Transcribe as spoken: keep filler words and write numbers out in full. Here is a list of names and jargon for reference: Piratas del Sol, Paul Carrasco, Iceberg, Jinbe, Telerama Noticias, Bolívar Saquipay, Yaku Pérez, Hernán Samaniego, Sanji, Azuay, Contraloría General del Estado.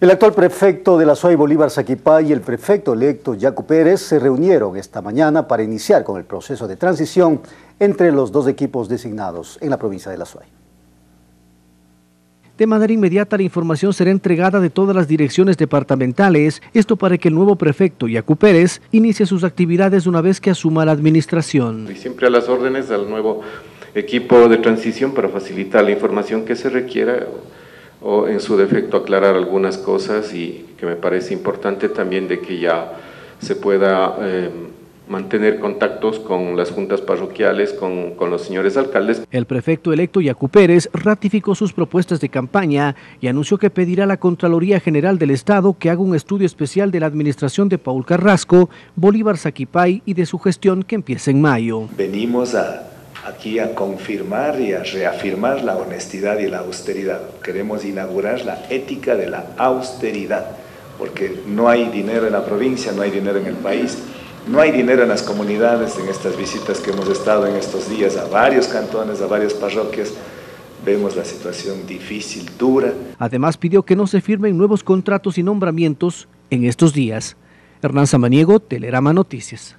El actual prefecto de la Azuay, Bolívar Saquipay, y el prefecto electo Yaku Pérez se reunieron esta mañana para iniciar con el proceso de transición entre los dos equipos designados en la provincia de la Azuay. De manera inmediata, la información será entregada de todas las direcciones departamentales, esto para que el nuevo prefecto, Yaku Pérez, inicie sus actividades una vez que asuma la administración. Y siempre a las órdenes al nuevo equipo de transición para facilitar la información que se requiera o, en su defecto, aclarar algunas cosas, y que me parece importante también de que ya se pueda Eh, mantener contactos con las juntas parroquiales, con, con los señores alcaldes. El prefecto electo Yaku Pérez ratificó sus propuestas de campaña y anunció que pedirá a la Contraloría General del Estado que haga un estudio especial de la administración de Paul Carrasco, Bolívar Saquipay y de su gestión que empieza en mayo. Venimos a, aquí a confirmar y a reafirmar la honestidad y la austeridad. Queremos inaugurar la ética de la austeridad, porque no hay dinero en la provincia, no hay dinero en el país. No hay dinero en las comunidades. En estas visitas que hemos estado en estos días a varios cantones, a varias parroquias, vemos la situación difícil, dura. Además, pidió que no se firmen nuevos contratos y nombramientos en estos días. Hernán Samaniego, Telerama Noticias.